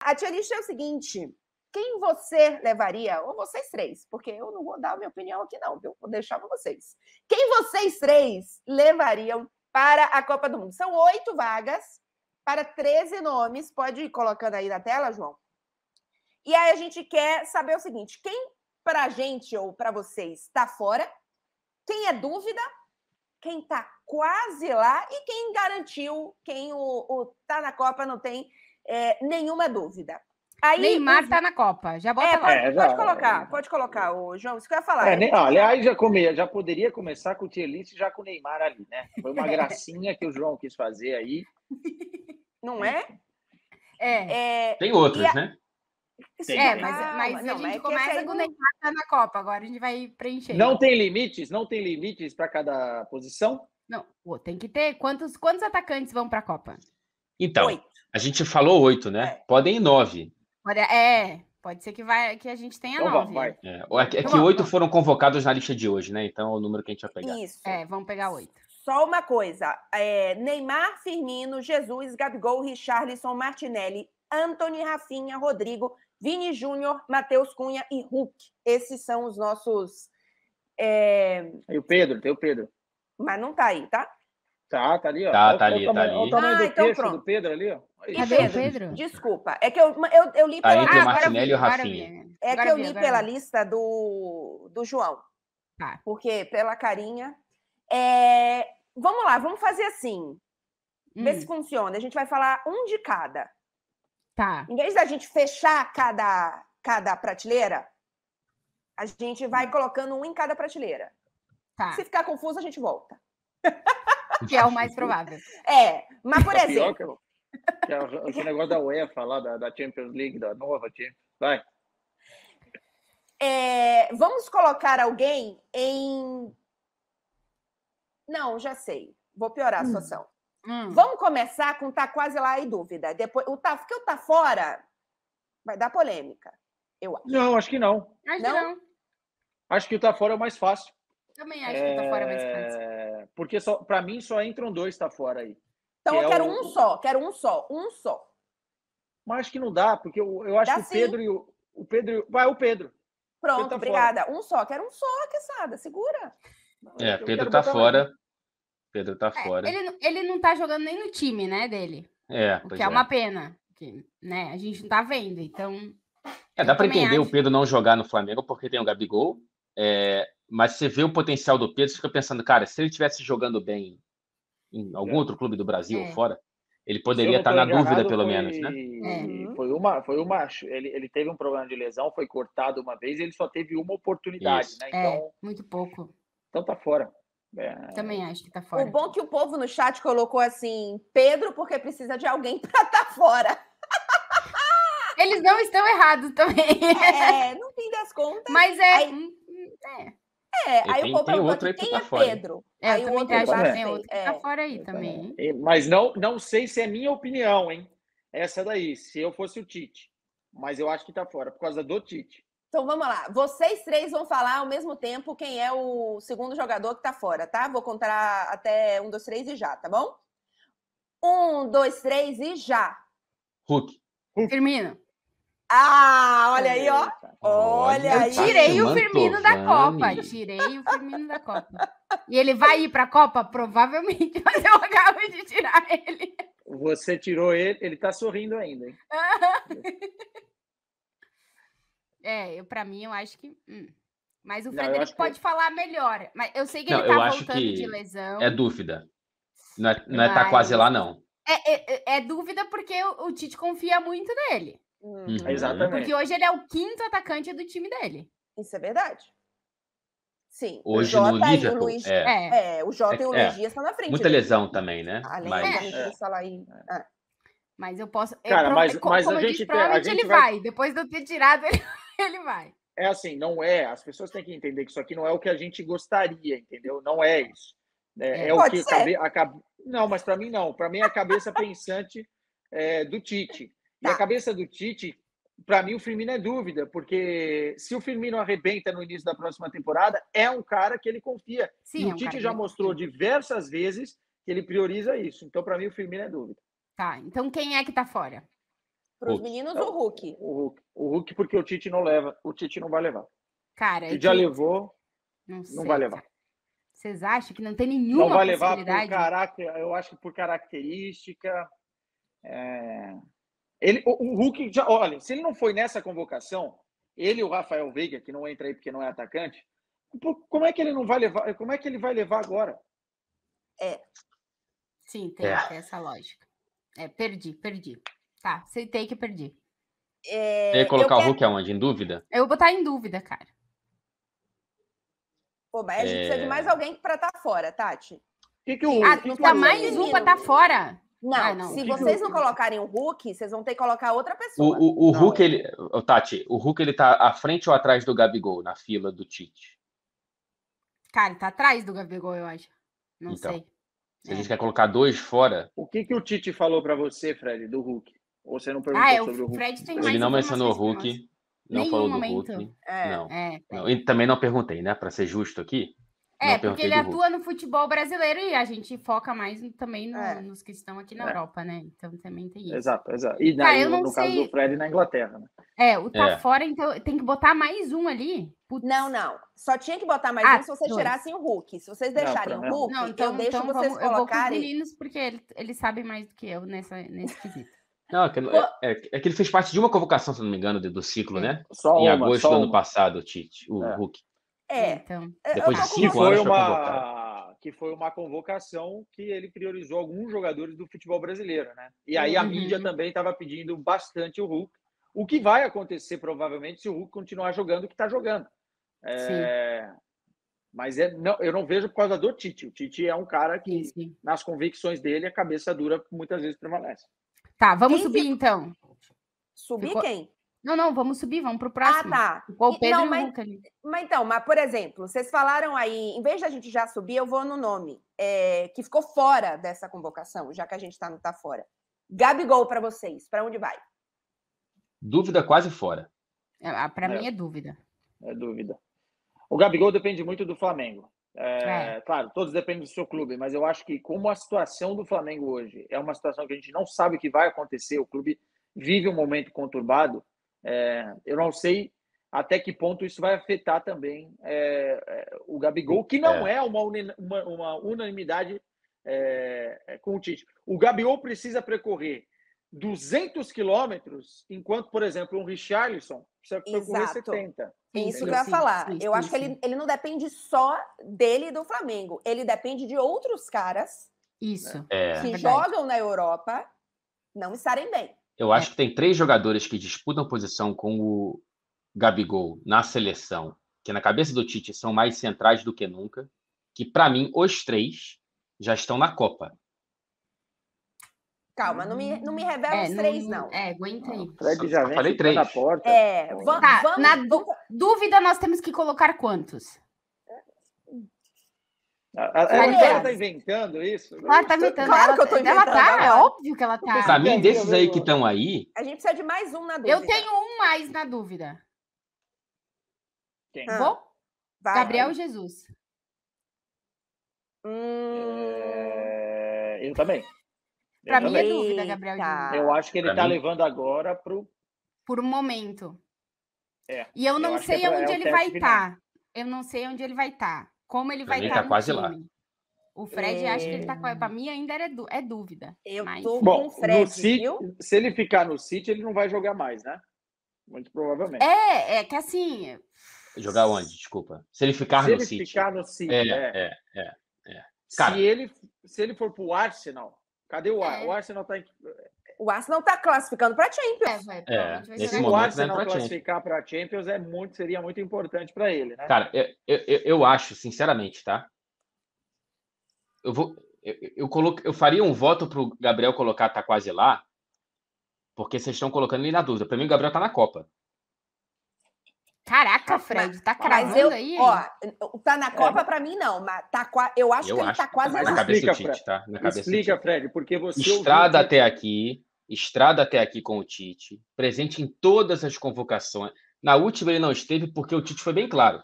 A tia lista é o seguinte: quem você levaria, ou vocês três, porque eu não vou dar a minha opinião aqui não, eu vou deixar para vocês. Quem vocês três levariam para a Copa do Mundo? São 8 vagas para 13 nomes, pode ir colocando aí na tela, João. E aí a gente quer saber o seguinte, quem para a gente ou para vocês está fora, quem é dúvida, quem está quase lá e quem garantiu, quem está na Copa não tem... nenhuma dúvida. Aí, Neymar tá na Copa, já bota lá. Pode colocar, o João, isso que eu ia falar. Aliás, já poderia começar com o tier list já com o Neymar ali, né? Foi uma gracinha que o João quis fazer aí. Não é? Tem outras, né? Mas a gente começa com o Neymar tá na Copa, agora a gente vai preencher. Não tem limites para cada posição? Não, tem que ter. Quantos atacantes vão para a Copa? Então, 8. A gente falou 8, né? Podem ir 9. Pode ser que a gente tenha 9. Que 8 foram convocados na lista de hoje, né? Então é o número que a gente vai pegar. Isso. Vamos pegar 8. Só uma coisa. Neymar, Firmino, Jesus, Gabigol, Richarlison, Martinelli, Antony, Rafinha, Rodrigo, Vini Júnior, Matheus Cunha e Hulk. Esses são os nossos... Tem o Pedro. Mas não tá aí, tá? Tá ali, ó. Tá ali. Olha o tamanho do queixo do Pedro ali, ó. Pedro? Desculpa. É que eu li pela... entre o Martinelli e o Rafinha. Pela lista do João. Tá. Porque pela carinha... Vamos lá, vamos fazer assim. Ver se funciona. A gente vai falar um de cada. Tá. Em vez da gente fechar cada prateleira, a gente vai colocando um em cada prateleira. Tá. Se ficar confuso, a gente volta. Que é o mais provável. Mas por exemplo... O negócio da UEFA lá, da Champions League, da nova Champions. Vai. Vamos colocar alguém em... Não, já sei. Vou piorar a situação. Vamos começar com tá quase lá e dúvida. Depois, porque o tá fora vai dar polêmica, eu acho. Não, acho que não. Acho que não. Acho que o tá fora é o mais fácil. Também acho que tá fora é mais fácil. Porque para mim só entram 2 tá fora aí. Então eu quero um só. Mas acho que não dá, porque eu acho que o Pedro e o Pedro... Vai, o Pedro. Pronto, Pedro tá obrigada. Fora. Quero um só, Quesada, segura. Pedro tá fora. Ele. Pedro tá fora. Ele não tá jogando nem no time, né, dele. Porque é uma pena. Porque, né, a gente não tá vendo, então... Dá pra entender o Pedro não jogar no Flamengo, porque tem o Gabigol, mas você vê o potencial do Pedro, você fica pensando, cara, se ele estivesse jogando bem em algum outro clube do Brasil ou fora, ele poderia estar na dúvida, pelo menos, né? Ele teve um problema de lesão, foi cortado uma vez, ele só teve uma oportunidade, né? Então, muito pouco. Então tá fora. Também acho que tá fora. O bom que o povo no chat colocou assim, Pedro, porque precisa de alguém pra tá fora. Eles não estão errados também. No fim das contas. Mas aí o povo perguntou quem é Pedro. Aí o outro tá fora aí também. Mas não sei se é minha opinião, hein? Essa daí, se eu fosse o Tite. Mas eu acho que tá fora, por causa do Tite. Então vamos lá. Vocês três vão falar ao mesmo tempo quem é o segundo jogador que tá fora, tá? Vou contar até 1, 2, 3 e já, tá bom? 1, 2, 3 e já. Hulk. Firmino. Olha aí, ó. Olha aí. Tirei o Firmino da Copa. E ele vai ir para a Copa? Provavelmente, mas eu acabo de tirar ele. Você tirou ele, ele tá sorrindo ainda, hein? Para mim, eu acho que... Mas o Frederico pode falar melhor. Mas eu sei que ele tá voltando de lesão. É dúvida. Não é tá quase lá, não. É dúvida porque o Tite confia muito nele. Exatamente. Porque hoje ele é o 5º atacante do time dele. Isso é verdade. Sim. Hoje o Jota e o Luis Díaz. O Jota e o Luis Díaz estão na frente. Muita lesão também, né? Além da falar aí. Mas eu posso... Cara, provavelmente ele vai. Depois de eu ter tirado, ele vai. As pessoas têm que entender que isso aqui não é o que a gente gostaria, entendeu? Não é isso. Não, mas para mim não. Para mim é a cabeça pensante do Tite. E a cabeça do Tite, para mim, o Firmino é dúvida, porque se o Firmino arrebenta no início da próxima temporada, é um cara que ele confia. Sim, e o Tite já mostrou diversas vezes que ele prioriza isso. Então, para mim, o Firmino é dúvida. Tá, então quem é que tá fora? Para os meninos, então, o Hulk. O Hulk, porque o Tite não leva. O Tite não vai levar. Cara, ele já levou, não vai levar. Vocês acham que não tem nenhuma possibilidade? Não vai levar por caráter, eu acho que por característica. O Hulk, já, olha, se ele não foi nessa convocação, ele e o Rafael Veiga, que não entra aí porque não é atacante, como é que ele não vai levar? Como é que ele vai levar agora? É. Sim, tem essa lógica. É, perdi. Tá, aceitei que perdi. Você ia colocar o Hulk aonde? Em dúvida? Eu vou botar em dúvida, cara. Pô, mas a gente precisa de mais alguém pra estar fora, Tati. Tá mais um pra estar fora? Não, não. Se vocês não colocarem o Hulk, vocês vão ter que colocar outra pessoa. O Hulk, Tati, o Hulk, ele tá à frente ou atrás do Gabigol, na fila do Tite? Cara, tá atrás do Gabigol, eu acho. Não sei. Se a gente quer colocar dois fora... O que o Tite falou pra você, Fred, do Hulk? Ou você não perguntou sobre o Hulk? Fred tem mais. Ele não mencionou o Hulk, não falou do Hulk. Não. E também não perguntei, né? Pra ser justo aqui. Porque ele atua no futebol brasileiro e a gente foca mais também nos que estão aqui na Europa, né? Então também tem isso. Exato. E no caso do Fred, na Inglaterra, né? O tá fora, então tem que botar mais um ali? Putz. Não. Só tinha que botar mais um se vocês tirassem o Hulk. Se vocês deixarem o Hulk, então vocês colocarem... Eu vou com os meninos, porque eles sabem mais do que eu nesse quesito. Não, é que ele fez parte de uma convocação, se não me engano, do ciclo, né? Só em agosto do ano passado, Tite, o Hulk. Então, depois de 5 anos que foi uma convocação que ele priorizou alguns jogadores do futebol brasileiro, né? E aí a mídia também estava pedindo bastante o Hulk, o que vai acontecer provavelmente se o Hulk continuar jogando o que está jogando. Mas eu não vejo por causa do Tite. O Tite é um cara que, nas convicções dele, a cabeça dura muitas vezes prevalece. Tá, vamos subir então. Subir quem? Não, vamos subir, vamos pro próximo. Ah, tá. O Pedro e o Hulk ali. Mas, por exemplo, vocês falaram aí, em vez da gente já subir, eu vou no nome, que ficou fora dessa convocação, já que a gente não tá fora. Gabigol pra vocês, pra onde vai? Dúvida quase fora. Pra mim é dúvida. É dúvida. O Gabigol depende muito do Flamengo. Claro, todos dependem do seu clube, mas eu acho que como a situação do Flamengo hoje é uma situação que a gente não sabe o que vai acontecer, o clube vive um momento conturbado, eu não sei até que ponto isso vai afetar também o Gabigol, que não é uma unanimidade com o Tite. O Gabigol precisa percorrer 200 quilômetros, enquanto, por exemplo, um Richarlison precisa percorrer 70. Isso que eu ia falar. Eu acho que ele não depende só dele e do Flamengo. Ele depende de outros caras que jogam na Europa não estarem bem. Eu acho que tem 3 jogadores que disputam posição com o Gabigol na seleção, que na cabeça do Tite são mais centrais do que nunca, que para mim, os 3 já estão na Copa. Calma, não me revela os 3, não. Aguenta aí. Fred já falei 3. Na porta. Vamos. Na dúvida, nós temos que colocar quantos? Ela tá inventando isso? Ela tá inventando. Claro que eu tô inventando. É óbvio que ela tá. Pra mim, desses aí que estão aí... A gente precisa de mais um na dúvida. Eu tenho um mais na dúvida. Quem? Vou? Vai. Gabriel e Jesus. Eu também. Pra mim é dúvida, Gabriel e Jesus. Eu acho que ele tá levando agora pro... Por um momento. E eu não sei onde ele vai estar. Eu não sei onde ele vai estar. Como ele vai estar no time. Lá. O Fred acha que ele tá com... Pra mim ainda é dúvida. Eu tô com o Fred, no City, viu? Se ele ficar no City, ele não vai jogar mais, né? Muito provavelmente. É que assim... Jogar onde? Desculpa. Se ele ficar no City. Se ele ficar no City, cara, se ele for pro Arsenal... Cadê o Arsenal? O Arsenal tá... O Arsenal tá classificando pra Champions. Se o Arsenal classificar pra Champions, seria muito importante pra ele, né? Cara, eu acho, sinceramente, tá? Eu faria um voto pro Gabriel colocar tá quase lá, porque vocês estão colocando ele na dúvida. Pra mim, o Gabriel tá na Copa. Caraca, Fred, tá cravando aí? Ó, tá na Copa pra mim, não, mas eu acho que ele tá quase na cabeça do Tite, tá? Explica, Fred, porque você... Estrada até aqui com o Tite, presente em todas as convocações. Na última ele não esteve porque o Tite foi bem claro.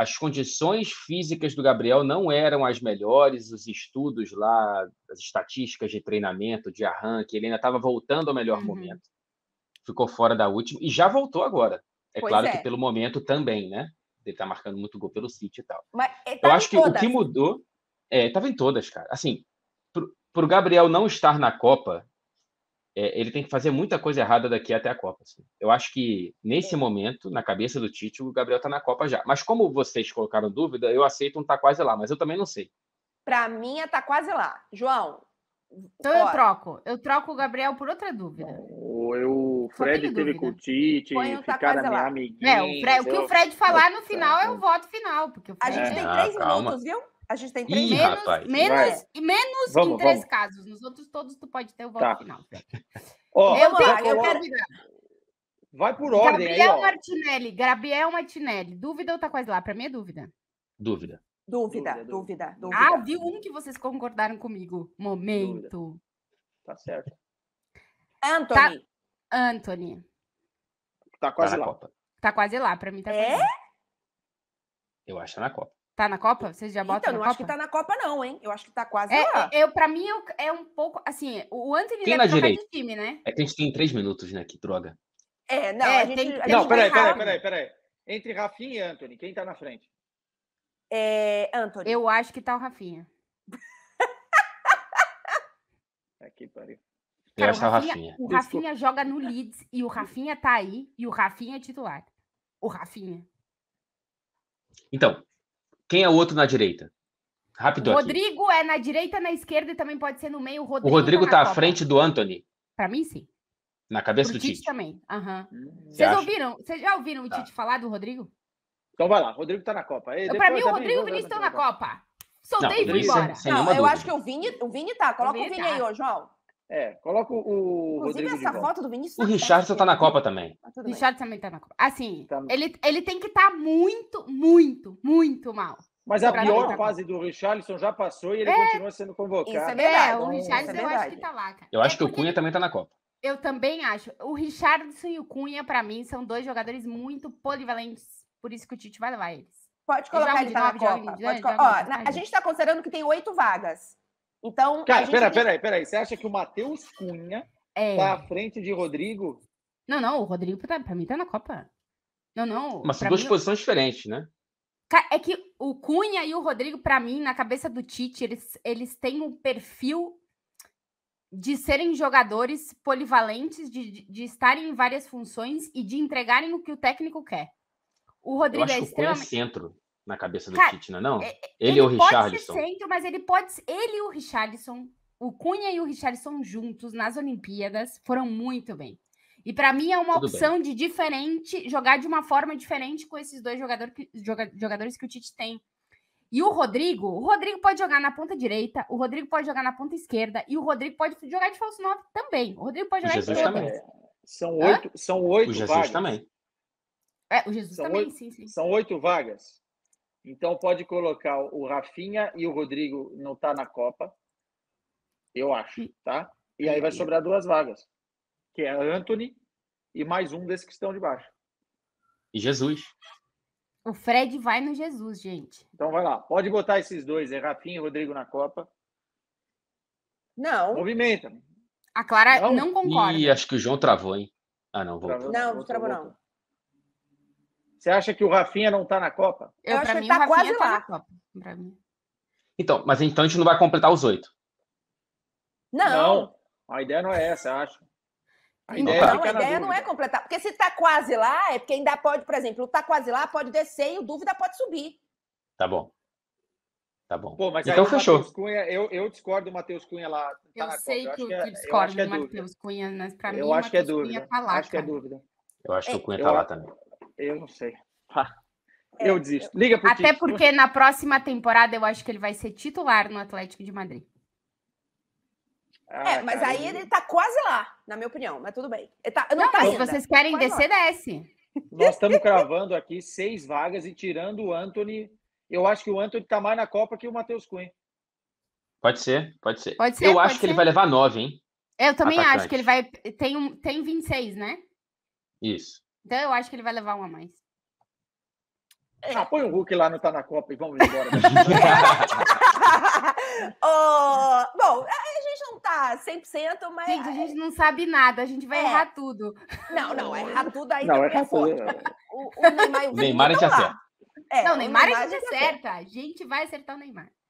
As condições físicas do Gabriel não eram as melhores, os estudos lá, as estatísticas de treinamento, de arranque, ele ainda estava voltando ao melhor momento. Ficou fora da última e já voltou agora. É pois claro que pelo momento também, né? Ele tá marcando muito gol pelo City e tal. Mas eu acho que o que mudou... Tava em todas, cara. Assim, pro Gabriel não estar na Copa, ele tem que fazer muita coisa errada daqui até a Copa. Assim. Eu acho que, nesse momento, na cabeça do Tite, o Gabriel tá na Copa já. Mas como vocês colocaram dúvida, eu aceito um tá quase lá, mas eu também não sei. Pra mim, é tá quase lá. João? Então eu troco. Eu troco o Gabriel por outra dúvida. O Fred teve com o Tite, ficaram minha amiguinha. O que o Fred falar no final é o voto final. Porque a gente tem 3 minutos, viu? A gente tem 3 minutos. Menos em 13 casos. Nos outros todos tu pode ter o voto final. Vai por ordem. Gabriel Martinelli. Dúvida ou tá quase lá? Pra mim é dúvida. Dúvida. Viu um que vocês concordaram comigo. Momento. Tá certo. Antony. Tá quase lá. Copa. Tá quase lá, pra mim tá quase lá. Eu acho que tá na Copa. Tá na Copa? Vocês já botam na Copa? Então, eu não acho que tá na Copa não, hein? Eu acho que tá quase lá. Pra mim, é um pouco, assim, o Antony deve trocar de time, né? É que a gente tem 3 minutos, né? Que droga. Peraí. Entre Rafinha e Antony, quem tá na frente? Antony. Eu acho que tá o Rafinha. Aqui, pariu. Cara, o Rafinha joga no Leeds e o Rafinha tá aí e o Rafinha é titular. O Rafinha. Então, quem é o outro na direita? Rápido aqui. Rodrigo é na direita, na esquerda e também pode ser no meio. O Rodrigo tá à frente do Antony? Pra mim, sim. Na cabeça do Tite também. Vocês já ouviram o Tite falar do Rodrigo? Então vai lá, o Rodrigo tá na Copa. Pra mim, o Rodrigo e o Vinícius estão na Copa. Soltei e fui embora. Eu acho que o Vini tá. Coloca o Vini aí, ô, João. Coloca o Inclusive, Rodrigo essa foto do Vinícius. O Richardson tá na Copa também. O Richardson também tá na Copa. Assim, ele tem que estar muito, muito, muito mal. Mas a pior fase do Richarlison já passou e ele continua sendo convocado. Isso é verdade. O Richarlison eu acho que tá lá, cara. Eu acho que o Cunha também tá na Copa. Eu também acho. O Richarlison e o Cunha, pra mim, são 2 jogadores muito polivalentes. Por isso que o Tite vai levar eles. Pode colocar ele na Copa. A gente tá considerando que tem 8 vagas. Então, cara, peraí. Você acha que o Matheus Cunha tá à frente de Rodrigo? Não, o Rodrigo pra mim tá na Copa. Não. Mas são 2 posições diferentes, né? É que o Cunha e o Rodrigo, pra mim, na cabeça do Tite, eles têm um perfil de serem jogadores polivalentes, de estarem em várias funções e de entregarem o que o técnico quer. O Rodrigo é extremamente... centro. Na cabeça do Tite, não? Ele ou o Richarlison? Ele pode ser centro, mas ele pode... Ele e o Richarlison, o Cunha e o Richarlison juntos nas Olimpíadas foram muito bem. E para mim é uma opção de diferente, jogar de uma forma diferente com esses 2 jogadores que o Tite tem. E o Rodrigo pode jogar na ponta direita, o Rodrigo pode jogar na ponta esquerda e o Rodrigo pode jogar de falso 9 também. O Rodrigo pode jogar de falso 9. São oito vagas. O Jesus também. O Jesus também, sim. São 8 vagas. Então, pode colocar o Rafinha e o Rodrigo não tá na Copa, eu acho, tá? E aí vai sobrar 2 vagas, que é Antony e mais um desses que estão de baixo. E Jesus. O Fred vai no Jesus, gente. Então, vai lá. Pode botar esses 2, Rafinha e Rodrigo na Copa. Não. Movimenta. A Clara não concorda. Ih, acho que o João travou, hein? Não, voltou. Não travou não. Você acha que o Rafinha não tá na Copa? Eu acho que ele tá quase lá. Então, mas então a gente não vai completar os 8. Não. A ideia não é essa, acho. A ideia não é completar. Porque se tá quase lá, é porque ainda pode, por exemplo, o tá quase lá pode descer e o dúvida pode subir. Tá bom. Pô, mas então fechou. Cunha, eu discordo do Matheus Cunha lá. Eu sei que tu discorda do Matheus Cunha, mas pra mim o Matheus Cunha tá lá. Eu acho que é dúvida. Eu acho que o Cunha tá lá também. Eu não sei. Eu desisto. Liga pro Tite. Até porque na próxima temporada eu acho que ele vai ser titular no Atlético de Madrid. Mas aí ele tá quase lá, na minha opinião. Mas tudo bem. Mas se vocês querem descer, desce. Nós estamos cravando aqui 6 vagas e tirando o Antony. Eu acho que o Antony tá mais na Copa que o Matheus Cunha. Pode ser. Eu acho que ele vai levar 9, hein? Eu também acho que ele vai... Tem 26, né? Isso. Então, eu acho que ele vai levar um a mais. Ah, põe o Hulk lá no Tá na Copa e vamos embora. Bom, a gente não tá 100%, mas... Gente, a gente não sabe nada, a gente vai errar tudo. Não, errar tudo aí não é forte. O Neymar a gente acerta. Não, o Neymar a gente acerta. A gente vai acertar o Neymar.